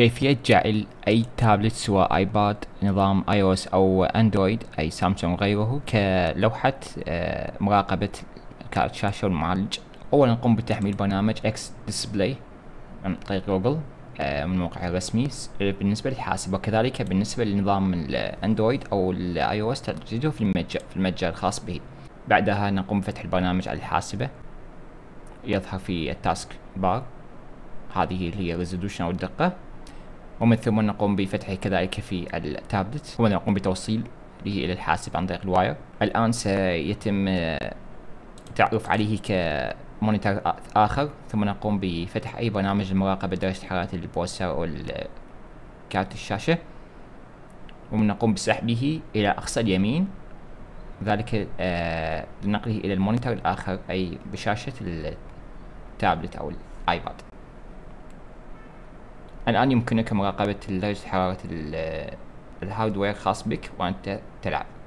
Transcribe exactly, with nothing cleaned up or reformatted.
كيفية جعل أي تابلت سواء آيباد نظام iOS أو أندرويد أي سامسونج غيره كلوحة مراقبة كارت شاشة والمعالج. أولا نقوم بتحميل برنامج X Display عن طريق جوجل من موقعه الرسمي بالنسبة للحاسب، وكذلك بالنسبة لنظام الأندرويد أو iOS تجده في المتجر في المتجر الخاص به. بعدها نقوم بفتح البرنامج على الحاسبة، يظهر في التاسك بار هذه اللي هي ريزولوشن أو الدقة، ومن ثم نقوم بفتحه كذلك في التابلت ونقوم بتوصيل به إلى الحاسب عن طريق الواير. الآن سيتم تعرف عليه كمونيتور آخر، ثم نقوم بفتح أي برنامج المراقبة درجة حرارة البروسيسور أو كارت الشاشة، ونقوم بسحبه إلى أقصى اليمين ذلك آه لنقله إلى المونيتور الآخر أي بشاشة التابلت أو الآيباد. الآن يمكنك مراقبة درجة حرارة الهاردوير الخاص بك وأنت تلعب.